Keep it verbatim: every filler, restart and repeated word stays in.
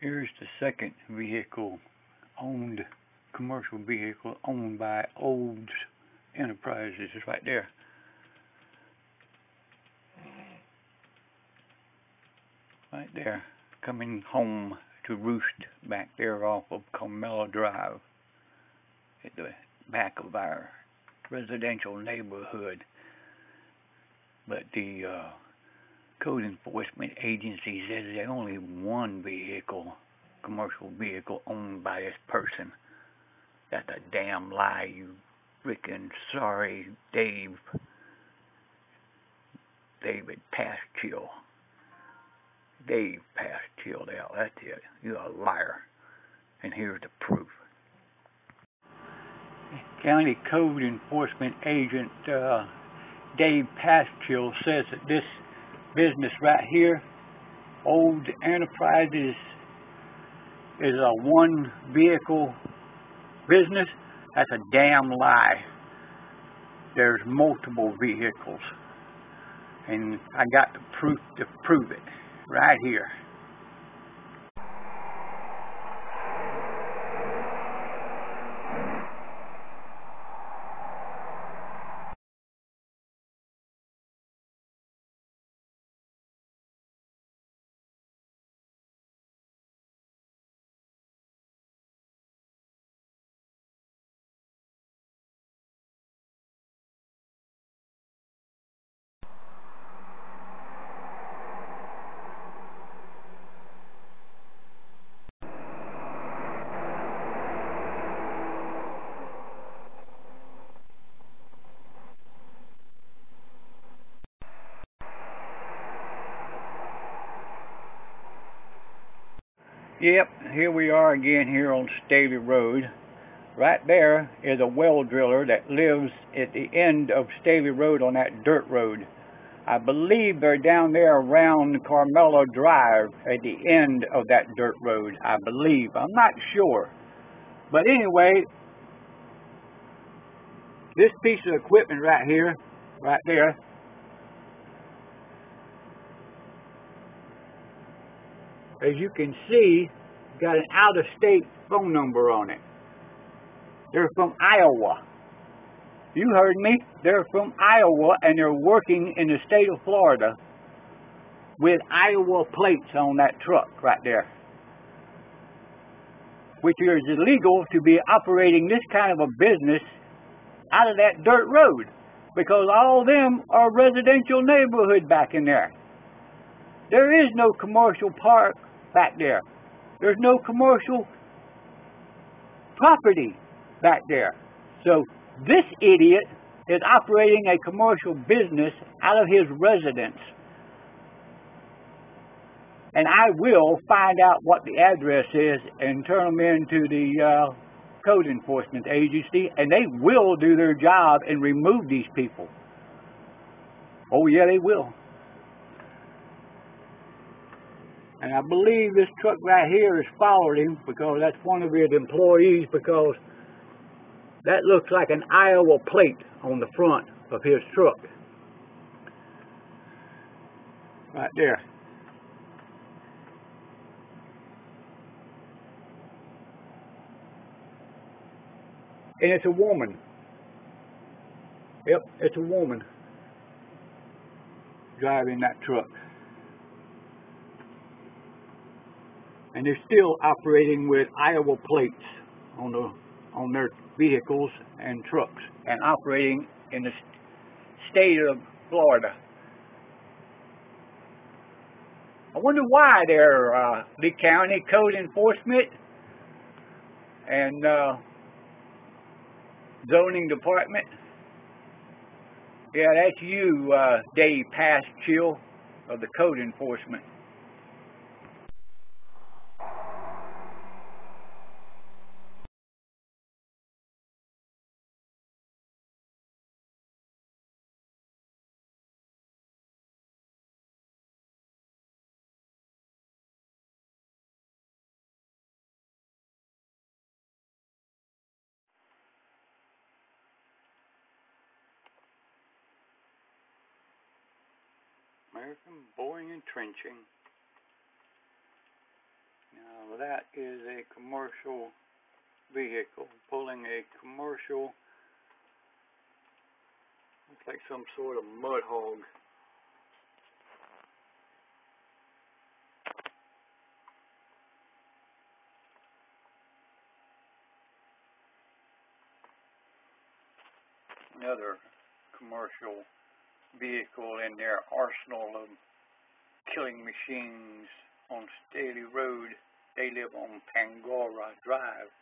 Here's the second vehicle owned, commercial vehicle owned by Olds Enterprises. It's right there. Right there, coming home to roost back there off of Carmelo Drive at the back of our residential neighborhood. But the uh, code enforcement agency says there's only one vehicle, commercial vehicle, owned by this person. That's a damn lie, you frickin' sorry Dave, David Paschall. Dave Paschall, that's it. You're a liar. And here's the proof. County Code Enforcement Agent uh, Dave Paschall says that this business right here, Olds Enterprises, is a one-vehicle business. That's a damn lie. There's multiple vehicles. And I got the proof to prove it. Right here. Yep, here we are again here on Staley Road. Right there is a well driller that lives at the end of Staley Road on that dirt road. I believe they're down there around Carmelo Drive at the end of that dirt road, I believe. I'm not sure. But anyway, this piece of equipment right here, right there, as you can see, got an out-of-state phone number on it. They're from Iowa. You heard me. They're from Iowa, and they're working in the state of Florida with Iowa plates on that truck right there, which is illegal to be operating this kind of a business out of that dirt road, because all of them are residential neighborhood back in there. There is no commercial park back there. There's no commercial property back there. So this idiot is operating a commercial business out of his residence. And I will find out what the address is and turn them in to the uh, code enforcement agency, and they will do their job and remove these people. Oh yeah, they will. And I believe this truck right here has followed him, because that's one of his employees, because that looks like an Iowa plate on the front of his truck. Right there. And it's a woman. Yep, it's a woman driving that truck. And they're still operating with Iowa plates on the on their vehicles and trucks, and operating in the state of Florida. I wonder why they're uh, Lee County Code Enforcement and uh, Zoning Department. Yeah, that's you, uh, Dave Paschall of the Code Enforcement. American boring and trenching. Now of that is a commercial vehicle pulling a commercial, looks like some sort of mud hog. Another commercial vehicle in their arsenal of killing machines on Staley Road. They live on Pangora Drive.